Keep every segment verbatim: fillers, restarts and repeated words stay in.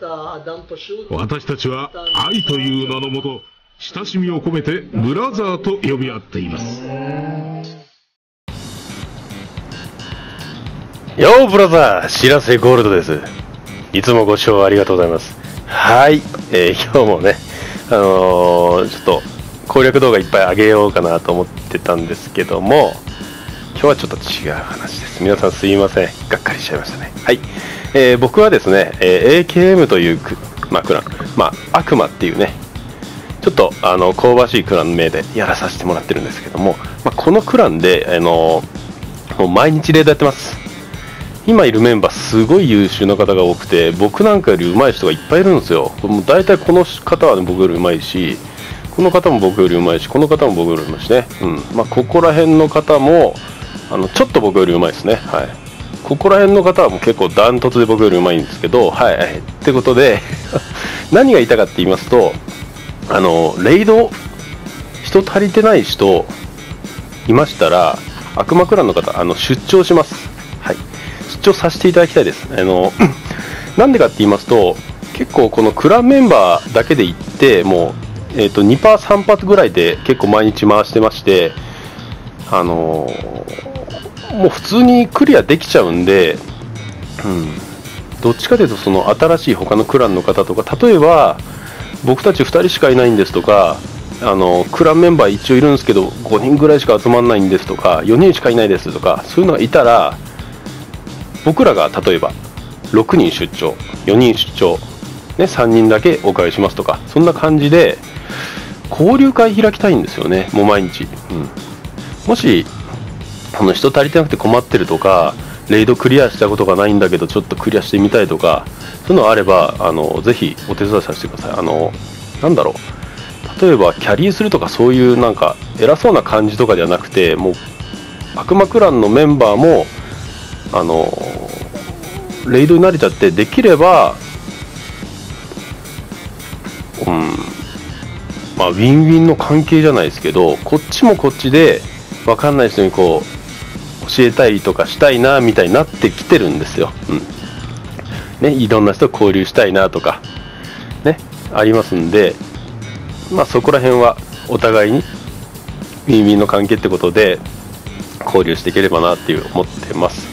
私たちは愛という名のもと、親しみを込めてブラザーと呼び合っています。よーブラザー、しらせゴールドです。いつもご視聴ありがとうございます。はい、えー、今日もね、あのー、ちょっと攻略動画いっぱいあげようかなと思ってたんですけども、今日はちょっと違う話です。皆さんすいません、がっかりしちゃいましたね。はい、えー、僕はですね、えー、エーケーエム というク、まあ、クラン、まあ、悪魔っていうね、ちょっとあの香ばしいクランの名でやらさせてもらってるんですけども、まあ、このクランで、あのー、もう毎日レードやってます。今いるメンバーすごい優秀な方が多くて、僕なんかより上手い人がいっぱいいるんですよ。もう大体この方は、ね、僕より上手いし、この方も僕より上手いし、この方も僕より上手いしね、うん、まあ、ここら辺の方もあのちょっと僕より上手いですね。はい、ここら辺の方はもう結構ダントツで僕より上手いんですけど、はい、はい、ってことで何が言いたかって言いますと、あのレイド人足りてない人いましたら、悪魔クランの方、あの出張します。はい、出張させていただきたいです。あのなんでかって言いますと、結構このクランメンバーだけで行ってもう、えー、とに発さん発ぐらいで結構毎日回してまして、あのー、もう普通にクリアできちゃうんで、うん、どっちかというとその新しい他のクランの方とか、例えば僕たちふたりしかいないんですとか、あのクランメンバー一応いるんですけどごにんぐらいしか集まらないんですとか、よにんしかいないですとか、そういうのがいたら、僕らが例えばろくにん出張、よにん出張、ね、さんにんだけお返ししますとか、そんな感じで交流会開きたいんですよね、もう毎日。うん、もしあの人足りてなくて困ってるとか、レイドクリアしたことがないんだけどちょっとクリアしてみたいとか、そういうのがあれば、あのぜひお手伝いさせてください。あのなんだろう、例えばキャリーするとか、そういうなんか偉そうな感じとかではなくて、もう悪魔クランのメンバーもあのレイドに慣れちゃって、できれば、うん、まあ、ウィンウィンの関係じゃないですけど、こっちもこっちで分かんない人にこう教えたりとかしたいなみたいになってきてるんですよ。うん、ね、いろんな人と交流したいなとかね、ありますんで、まあ、そこら辺はお互いにウィンウィンの関係ってことで交流していければなっていう思ってます。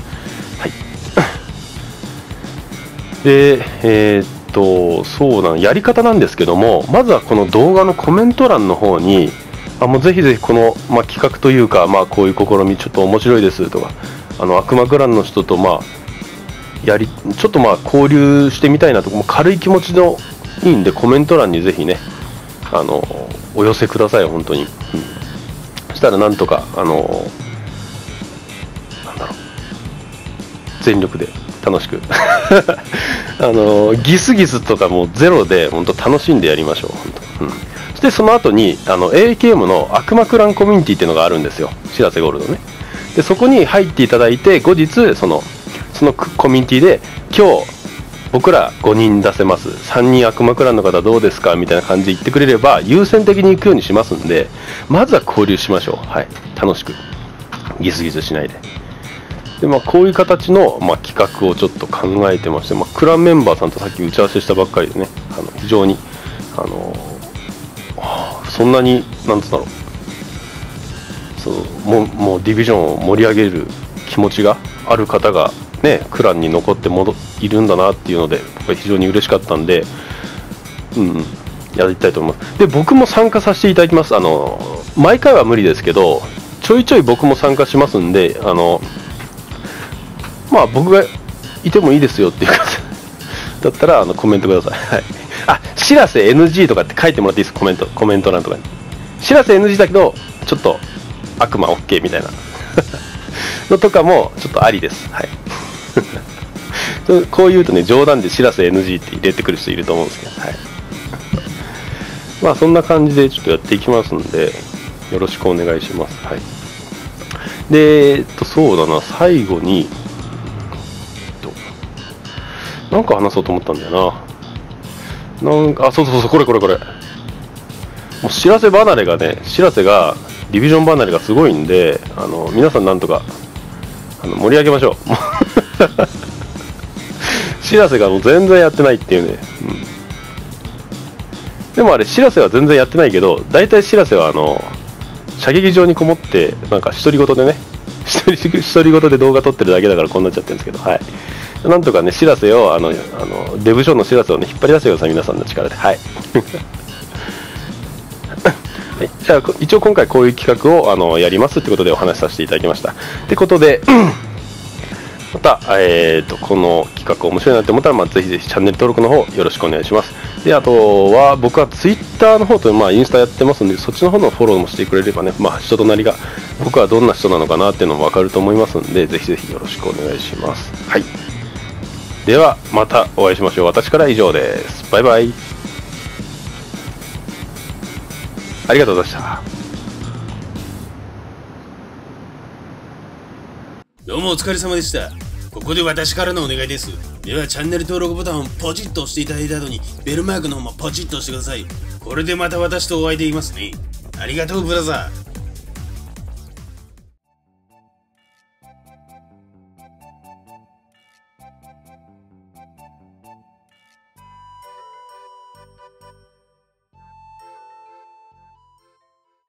で、えー、っと、そうなの、やり方なんですけども、まずはこの動画のコメント欄の方に、あ、もうぜひぜひこの、まあ、企画というか、まあ、こういう試みちょっと面白いですとか、あの悪魔クランの人と、まあ、やりちょっとまあ交流してみたいなとか、もう軽い気持ちのいいんで、コメント欄にぜひね、あのお寄せください、本当に。うん、そしたらなんとか、あのなんだろう、全力で楽しくあのギスギスとかもゼロで本当楽しんでやりましょう、本当。うん、そしてその後にあの エーケーエム の悪魔クランコミュニティっていうのがあるんですよ、しらせゴールドね。でそこに入っていただいて、後日そのそのコミュニティで、今日僕らごにん出せます、さんにん悪魔クランの方どうですかみたいな感じで言ってくれれば、優先的に行くようにしますんで、まずは交流しましょう。はい、楽しくギスギスしないで。でまあ、こういう形の、まあ、企画をちょっと考えてまして、まあ、クランメンバーさんとさっき打ち合わせしたばっかりでね、あの非常に、あのー、そんなに、なんつうんだろう、そうもう、もうディビジョンを盛り上げる気持ちがある方が、ね、クランに残って戻いるんだなっていうので、僕は非常に嬉しかったんで、うん、やりたいと思います。で、僕も参加させていただきます。あのー、毎回は無理ですけど、ちょいちょい僕も参加しますんで、あのーまあ僕がいてもいいですよっていう方だったらあのコメントください。はい、あ、しらせ エヌジー とかって書いてもらっていいですか、コメント、コメント欄とかに。しらせ エヌジー だけど、ちょっと悪魔 OK みたいなのとかもちょっとありです。はい、こう言うとね、冗談でしらせ エヌジー って入れてくる人いると思うんですけど、はい、まあそんな感じでちょっとやっていきますんで、よろしくお願いします。はい、で、えっと、そうだな、最後に、なんか話そうと思ったんだよな。なんか、あ、そうそうそう、これこれこれ。もうしらせ離れがね、しらせが、ディビジョン離れがすごいんで、あの、皆さんなんとか、あの、盛り上げましょう。しらせがもう全然やってないっていうね、うん、でもあれしらせは全然やってないけど、大体しらせはあの射撃場にこもってなんか独り言でね独り言で動画撮ってるだけだからこうなっちゃってるんですけど、はい、なんとかねしらせをあのあのデブショーのしらせをね引っ張り出してください、皆さんの力で、はいじゃあ一応今回こういう企画をあのやりますってことでお話しさせていただきましたってことでまた、えー、とこの企画面白いなって思ったら、まあ、ぜひぜひチャンネル登録の方よろしくお願いします。であとは僕は Twitter の方と、まあ、インスタやってますんで、そっちの方のフォローもしてくれればね、まあ、人となりが僕はどんな人なのかなっていうのも分かると思いますんで、ぜひぜひよろしくお願いします。はい、ではまたお会いしましょう。私から以上です。バイバイ。ありがとうございました。どうもお疲れ様でした。ここで私からのお願いです。ではチャンネル登録ボタンをポチッと押していただいた後に、ベルマークの方もポチッと押してください。これでまた私とお会いできますね。ありがとうブラザー。